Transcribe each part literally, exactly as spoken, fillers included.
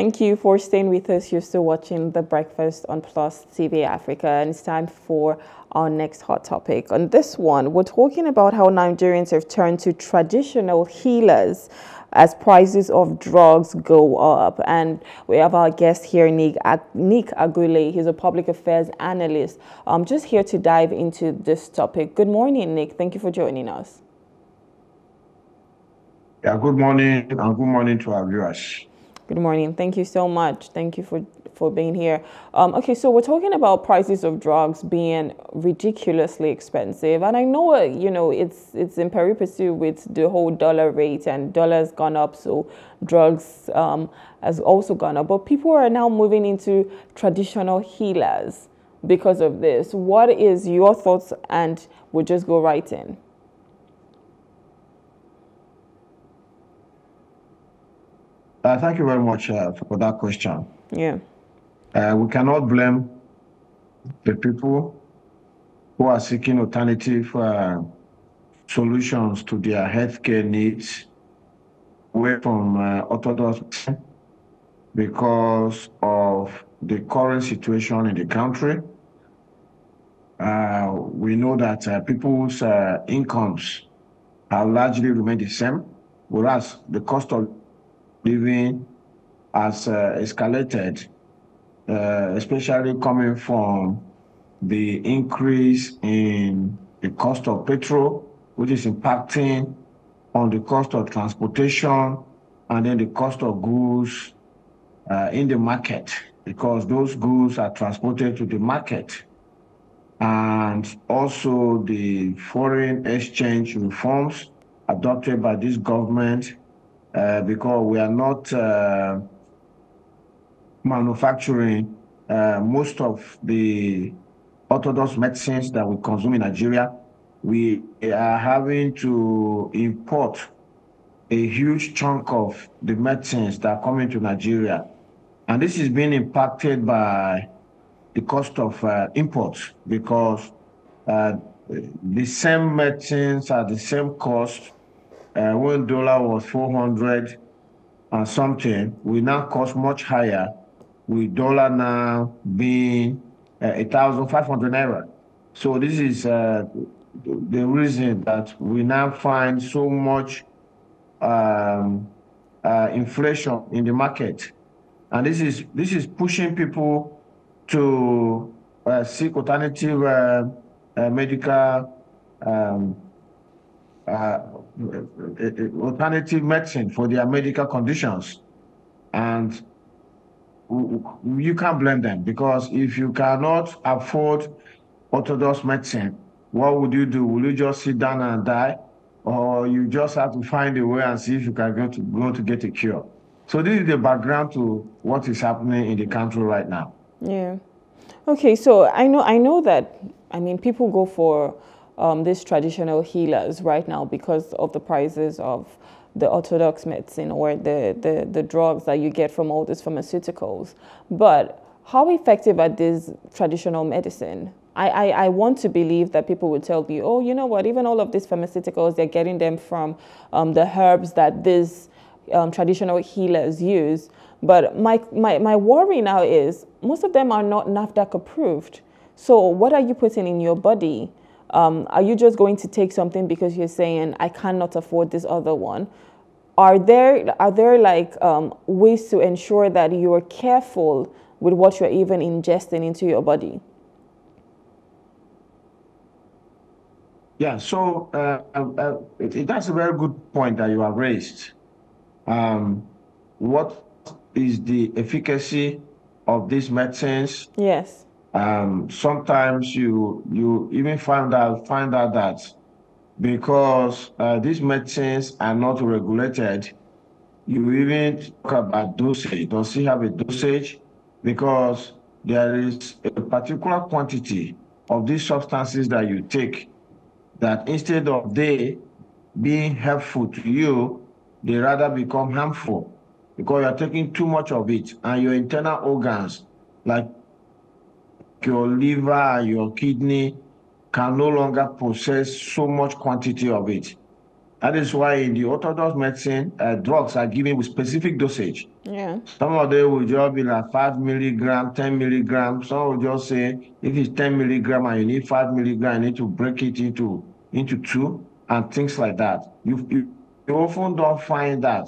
Thank you for staying with us. You're still watching The Breakfast on PLUS T V Africa, and it's time for our next hot topic. On this one, we're talking about how Nigerians have turned to traditional healers as prices of drugs go up. And we have our guest here, Nick, Nick Agule. He's a public affairs analyst. I'm just here to dive into this topic. Good morning, Nick. Thank you for joining us. Yeah, good morning, and good morning to our viewers. Good morning. Thank you so much. Thank you for for being here. Um, okay, so we're talking about prices of drugs being ridiculously expensive, and I know uh, you know it's it's in peripety with the whole dollar rate, and dollar's gone up, so drugs um, has also gone up. But people are now moving into traditional healers because of this. What is your thoughts? And we'll just go right in. Uh, thank you very much uh, for that question. Yeah. Uh, we cannot blame the people who are seeking alternative uh, solutions to their healthcare needs away from uh, orthodox because of the current situation in the country. Uh, we know that uh, people's uh, incomes have largely remained the same, whereas the cost of living has uh, escalated, uh, especially coming from the increase in the cost of petrol, which is impacting on the cost of transportation and then the cost of goods uh, in the market, because those goods are transported to the market. And also the foreign exchange reforms adopted by this government, Uh, because we are not uh, manufacturing uh, most of the orthodox medicines that we consume in Nigeria. We are having to import a huge chunk of the medicines that come into Nigeria. And this is being impacted by the cost of uh, imports, because uh, the same medicines are the same cost. Uh, one dollar was four hundred and something, will now cost much higher, with dollar now being uh, one thousand five hundred naira. So this is uh, the reason that we now find so much um, uh, inflation in the market. And this is, this is pushing people to uh, seek alternative uh, uh, medical um, Uh, alternative medicine for their medical conditions. And you can't blame them, because if you cannot afford orthodox medicine, what would you do? Will you just sit down and die? Or you just have to find a way and see if you can go to, go to get a cure? So this is the background to what is happening in the country right now. Yeah. Okay, so I know, I know that, I mean, people go for Um, these traditional healers right now because of the prices of the orthodox medicine or the, the, the drugs that you get from all these pharmaceuticals. But how effective are these traditional medicine? I, I, I want to believe that people will tell you, oh, you know what, even all of these pharmaceuticals, they're getting them from um, the herbs that these um, traditional healers use. But my, my, my worry now is most of them are not NAFDAC approved. So what are you putting in your body? Um, are you just going to take something because you're saying, I cannot afford this other one? Are there, are there like um, ways to ensure that you are careful with what you're even ingesting into your body? Yeah, so uh, uh, it, it, that's a very good point that you have raised. Um, what is the efficacy of these medicines? Yes. Um, sometimes you you even find out find out that because uh, these medicines are not regulated, you even talk about dosage. Does it have a dosage? Because there is a particular quantity of these substances that you take that instead of they being helpful to you, they rather become harmful, because you are taking too much of it, and your internal organs, like your liver and your kidney, can no longer process so much quantity of it. That is why in the orthodox medicine, uh, drugs are given with specific dosage. Yeah. Some of them will just be like five milligrams, ten milligrams. Some will just say, if it's ten milligrams and you need five milligrams, you need to break it into, into two and things like that. You, you, you often don't find that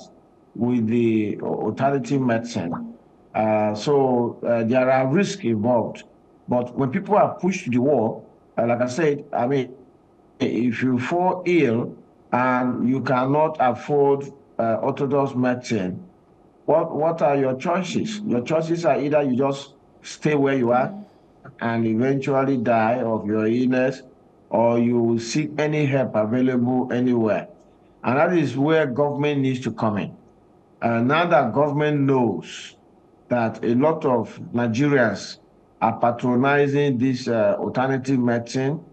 with the alternative medicine. Uh, so uh, there are risks involved. But when people are pushed to the wall, uh, like I said, I mean, if you fall ill, and you cannot afford uh, orthodox medicine, what what are your choices? Your choices are either you just stay where you are and eventually die of your illness, or you seek any help available anywhere. And that is where government needs to come in. Uh, now that government knows that a lot of Nigerians are patronizing this uh, alternative medicine,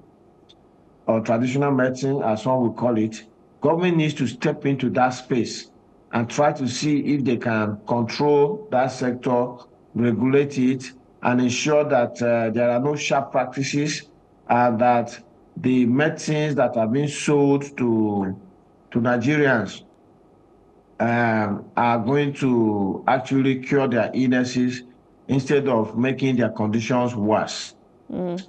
or traditional medicine, as one would call it, government needs to step into that space and try to see if they can control that sector, regulate it, and ensure that uh, there are no sharp practices, and that the medicines that are being sold to, to Nigerians um, are going to actually cure their illnesses instead of making their conditions worse. Mm.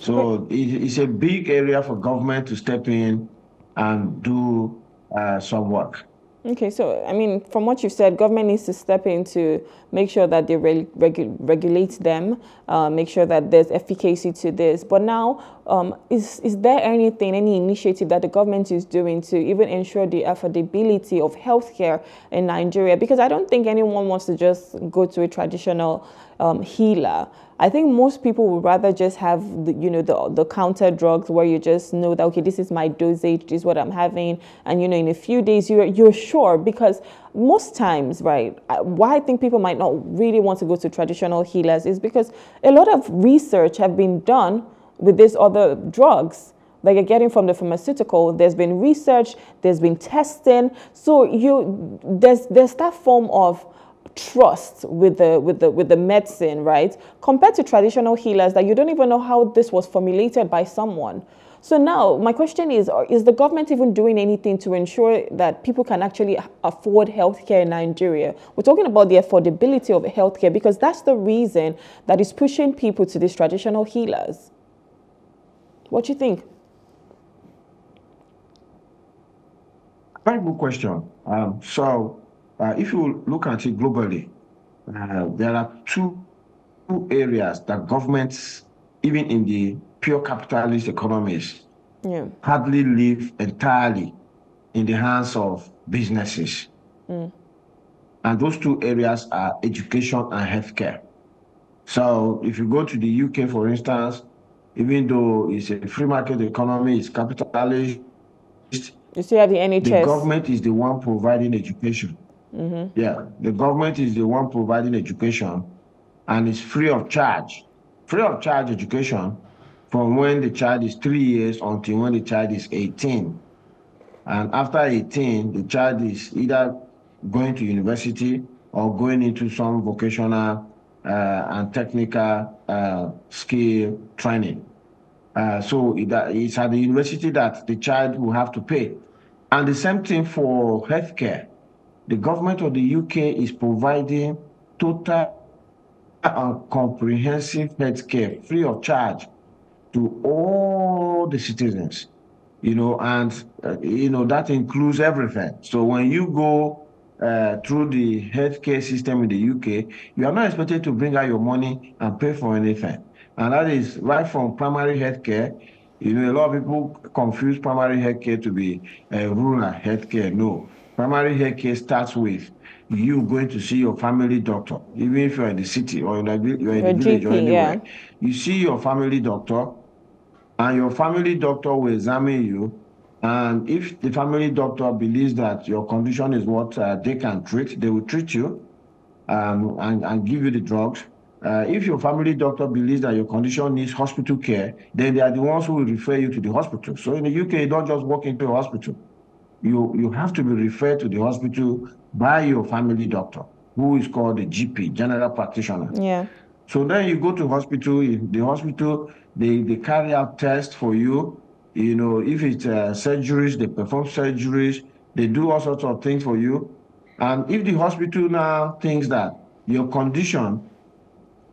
So it's a big area for government to step in and do uh, some work. Okay, so, I mean, from what you've said, government needs to step in to make sure that they re regu regulate them, uh, make sure that there's efficacy to this. But now, um, is, is there anything, any initiative that the government is doing to even ensure the affordability of healthcare in Nigeria? Because I don't think anyone wants to just go to a traditional um, healer. I think most people would rather just have, the, you know, the, the counter drugs where you just know that, okay, this is my dosage, this is what I'm having. And, you know, in a few days, you're, you're sure, because most times, right, why I think people might not really want to go to traditional healers is because a lot of research have been done with these other drugs that you're getting from the pharmaceutical. There's been research, there's been testing. So you, there's, there's that form of trust with the with the with the medicine, right, compared to traditional healers, that you don't even know how this was formulated by someone. So now my question is, is the government even doing anything to ensure that people can actually afford healthcare in Nigeria? We're talking about the affordability of healthcare, because that's the reason that is pushing people to these traditional healers. What do you think? Very good question. Um, so Uh, if you look at it globally, uh, there are two, two areas that governments, even in the pure capitalist economies, yeah, hardly live entirely in the hands of businesses. Mm. And those two areas are education and healthcare. So if you go to the U K, for instance, even though it's a free market economy, it's capitalist, you still have the N H S. The government is the one providing education. Mm-hmm. Yeah, the government is the one providing education, and it's free of charge, free of charge education from when the child is three years until when the child is eighteen. And after eighteen, the child is either going to university or going into some vocational uh, and technical uh, skill training. Uh, so it, it's at the university that the child will have to pay. And the same thing for healthcare. The government of the U K is providing total and comprehensive health care free of charge to all the citizens, you know, and, uh, you know, that includes everything. So when you go uh, through the healthcare system in the U K, you are not expected to bring out your money and pay for anything. And that is right from primary healthcare. You know, a lot of people confuse primary healthcare to be uh, rural healthcare. No. Primary health care starts with you going to see your family doctor, even if you're in the city or in the, you're in the village G P, or anywhere. Yeah. You see your family doctor, and your family doctor will examine you. And if the family doctor believes that your condition is what uh, they can treat, they will treat you um, and, and give you the drugs. Uh, if your family doctor believes that your condition needs hospital care, then they are the ones who will refer you to the hospital. So in the U K, you don't just walk into a hospital. You, you have to be referred to the hospital by your family doctor, who is called the G P, general practitioner. Yeah. So then you go to hospital, the hospital, they, they carry out tests for you. You know, if it's uh, surgeries, they perform surgeries, they do all sorts of things for you. And if the hospital now thinks that your condition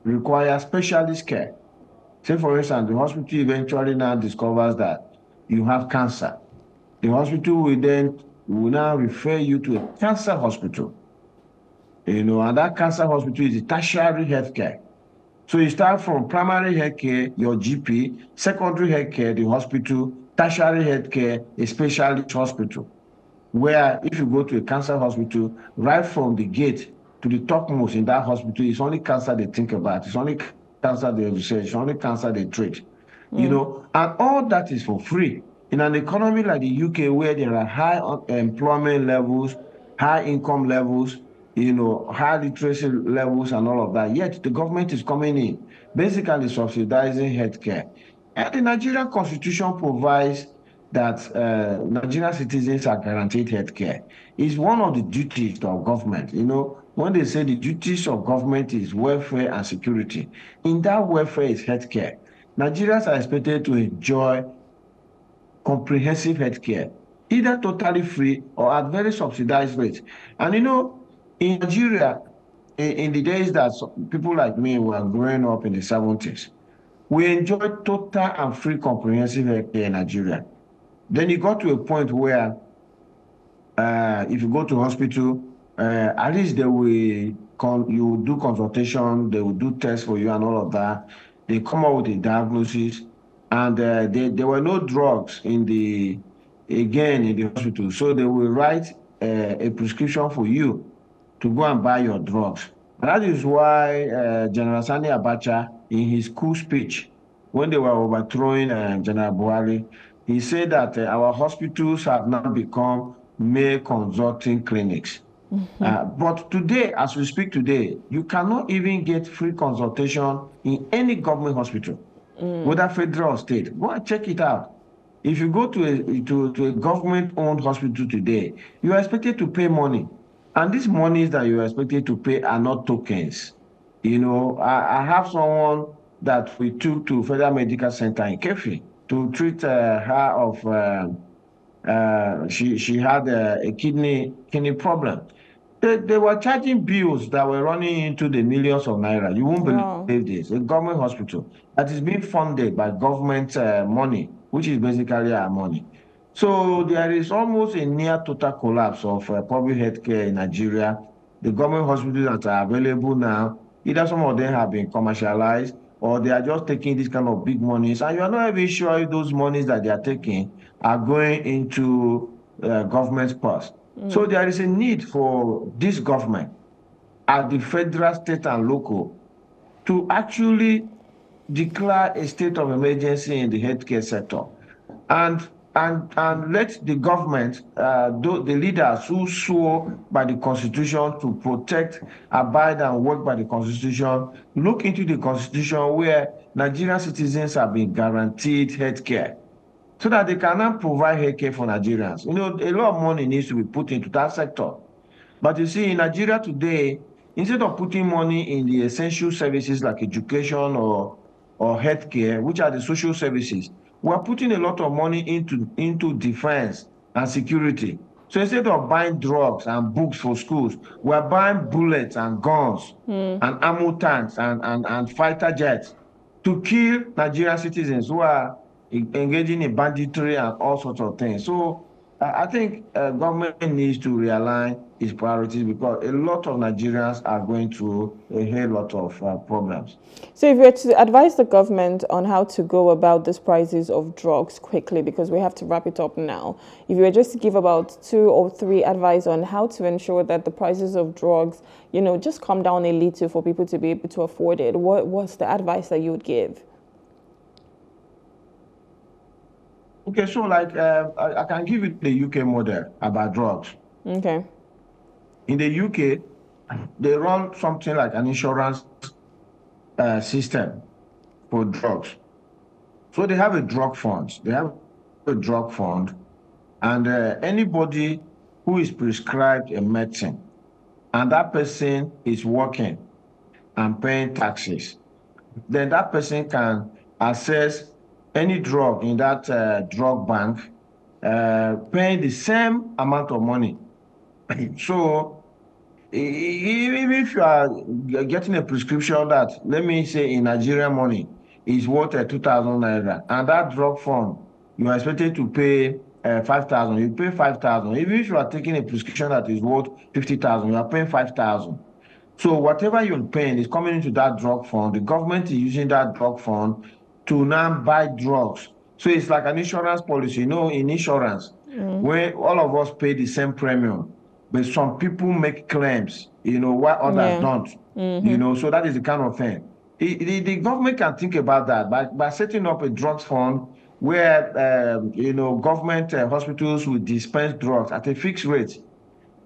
requires specialist care, say for instance, the hospital eventually now discovers that you have cancer, the hospital will then will now refer you to a cancer hospital. You know, and that cancer hospital is a tertiary healthcare. So you start from primary healthcare, your G P, secondary healthcare, the hospital, tertiary healthcare, a specialist hospital. Where if you go to a cancer hospital, right from the gate to the topmost in that hospital, it's only cancer they think about. It's only cancer they research. It's only cancer they treat. Mm. You know, and all that is for free. In an economy like the U K, where there are high employment levels, high income levels, you know, high literacy levels and all of that, yet the government is coming in, basically subsidizing healthcare. And the Nigerian constitution provides that uh, Nigerian citizens are guaranteed health care. It's one of the duties of government. You know, when they say the duties of government is welfare and security, in that welfare is health care. Nigerians are expected to enjoy comprehensive health care, either totally free or at very subsidized rates. And you know, in Nigeria, in, in the days that people like me were growing up in the seventies, we enjoyed total and free comprehensive health care in Nigeria. Then you got to a point where uh, if you go to hospital, uh, at least they will con you will do consultation, they will do tests for you and all of that. They come out with a diagnosis, and uh, they, there were no drugs in the, again, in the hospital. So they will write uh, a prescription for you to go and buy your drugs. And that is why uh, General Sani Abacha, in his coup speech, when they were overthrowing uh, General Buhari, he said that uh, our hospitals have now become mere consulting clinics. Mm-hmm. uh, but today, as we speak today, you cannot even get free consultation in any government hospital, mm. whether federal or state. Go and check it out. If you go to a, to, to a government-owned hospital today, you are expected to pay money. And these monies that you are expected to pay are not tokens. You know, I, I have someone that we took to Federal Medical Center in Keffi to treat uh, her of, uh, uh, she, she had uh, a kidney kidney problem. They, they were charging bills that were running into the millions of naira. You won't believe wow. this. A government hospital that is being funded by government uh, money, which is basically our money. So there is almost a near total collapse of uh, public healthcare in Nigeria. The government hospitals that are available now, either some of them have been commercialized, or they are just taking these kind of big monies, and you are not even sure if those monies that they are taking are going into uh, government's purse. Mm. So there is a need for this government, at the federal, state, and local, to actually declare a state of emergency in the healthcare sector, and and and let the government, uh, do, the leaders who swore by the Constitution to protect, abide, and work by the Constitution, look into the Constitution where Nigerian citizens have been guaranteed health care, so that they cannot provide health care for Nigerians. You know, a lot of money needs to be put into that sector. But you see, in Nigeria today, instead of putting money in the essential services like education or, or health care, which are the social services, we are putting a lot of money into, into defense and security. So instead of buying drugs and books for schools, we are buying bullets and guns mm. and ammo tanks and, and, and fighter jets to kill Nigerian citizens who are engaging in banditry and all sorts of things. So uh, I think uh, government needs to realign its priorities, because a lot of Nigerians are going through a whole lot of uh, problems. So if you were to advise the government on how to go about these prices of drugs quickly, because we have to wrap it up now, if you were just to give about two or three advice on how to ensure that the prices of drugs, you know, just come down a little for people to be able to afford it, what was the advice that you would give? Okay, so like uh, I, I can give you the U K model about drugs. Okay. In the U K, they run something like an insurance uh, system for drugs. So they have a drug fund. They have a drug fund, and uh, anybody who is prescribed a medicine, and that person is working and paying taxes, then that person can access any drug in that uh, drug bank, uh, paying the same amount of money. So even if you are getting a prescription that, let me say in Nigerian money, is worth uh, two thousand naira, and that drug fund, you are expected to pay uh, five thousand, you pay five thousand. Even if you are taking a prescription that is worth fifty thousand, you are paying five thousand. So whatever you're paying is coming into that drug fund. The government is using that drug fund to now buy drugs. So it's like an insurance policy. You know, in insurance, mm. where all of us pay the same premium, but some people make claims, you know, while others yeah. don't. Mm-hmm. You know, so that is the kind of thing. It, it, the government can think about that by, by setting up a drugs fund where, uh, you know, government uh, hospitals will dispense drugs at a fixed rate.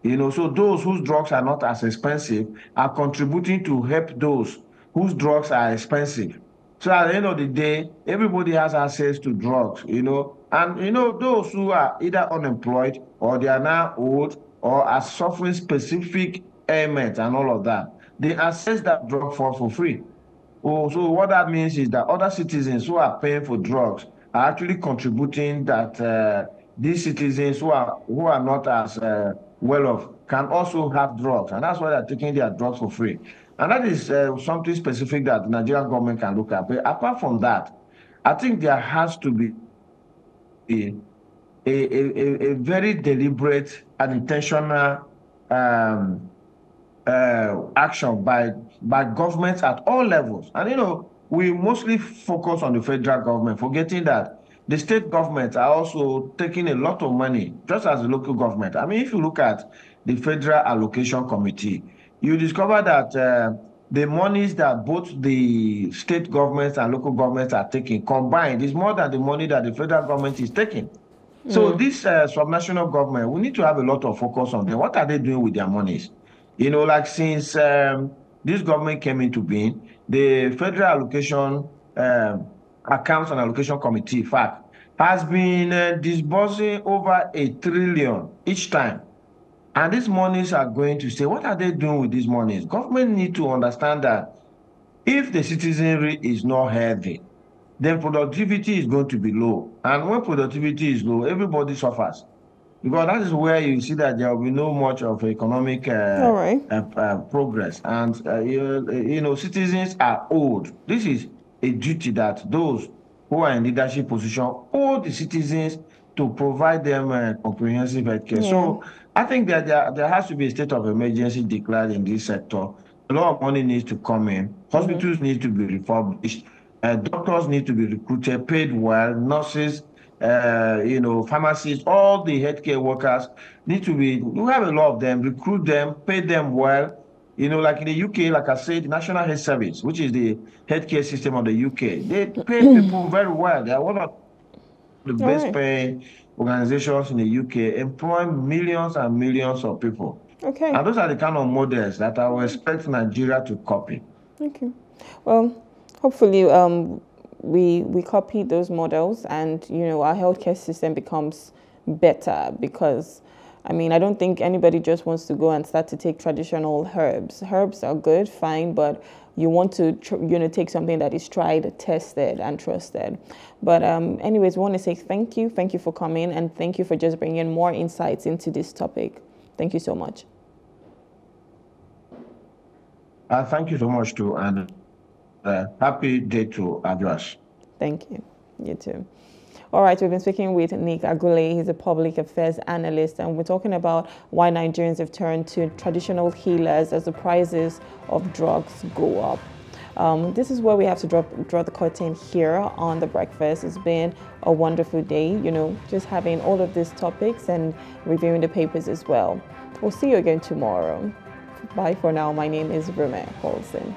You know, so those whose drugs are not as expensive are contributing to help those whose drugs are expensive. So at the end of the day, everybody has access to drugs, you know. And, you know, those who are either unemployed or they are now old or are suffering specific ailments and all of that, they access that drug for, for free. Oh, so what that means is that other citizens who are paying for drugs are actually contributing that uh, these citizens who are, who are not as... Uh, well-off can also have drugs, and that's why they're taking their drugs for free. And that is uh, something specific that the Nigerian government can look at. But apart from that, I think there has to be a, a, a, a very deliberate and intentional um, uh, action by, by governments at all levels. And, you know, we mostly focus on the federal government, forgetting that the state governments are also taking a lot of money, just as the local government. I mean, if you look at the Federal Allocation Committee, you discover that uh, the monies that both the state governments and local governments are taking combined is more than the money that the federal government is taking. Mm. So this uh, subnational government, we need to have a lot of focus on them. What are they doing with their monies? You know, like since um, this government came into being, the Federal Allocation uh, Accounts and Allocation Committee, F A C, has been uh, disbursing over a trillion each time. And these monies are going to say, what are they doing with these monies? Government need to understand that if the citizenry is not healthy, then productivity is going to be low. And when productivity is low, everybody suffers. Because that is where you see that there will be no much of economic uh, right. uh, uh, progress. And, uh, you, you know, citizens are old. This is a duty that those who are in leadership position owe the citizens to provide them uh, comprehensive healthcare. Yeah. So I think that there, there has to be a state of emergency declared in this sector. A lot of money needs to come in. Hospitals mm-hmm. need to be refurbished. Uh, doctors need to be recruited, paid well. Nurses, uh, you know, pharmacists, all the healthcare workers need to be. You have a lot of them. Recruit them, pay them well. You know, like in the U K, like I said, the National Health Service, which is the healthcare system of the U K, they pay people very well. They are one of the best right. paying organizations in the U K, employing millions and millions of people. Okay. And those are the kind of models that I would expect Nigeria to copy. Okay. Well, hopefully um, we, we copy those models and, you know, our healthcare system becomes better because... I mean, I don't think anybody just wants to go and start to take traditional herbs. Herbs are good, fine, but you want to, tr you know, take something that is tried, tested, and trusted. But um, anyways, we want to say thank you. Thank you for coming, and thank you for just bringing more insights into this topic. Thank you so much. Uh, thank you so much, too, and uh, happy day to Adios. Thank you. You too. All right, we've been speaking with Nick Agule. He's a public affairs analyst, and we're talking about why Nigerians have turned to traditional healers as the prices of drugs go up. Um, this is where we have to draw, draw the curtain here on The Breakfast. It's been a wonderful day, you know, just having all of these topics and reviewing the papers as well. We'll see you again tomorrow. Bye for now. My name is Rume Paulson.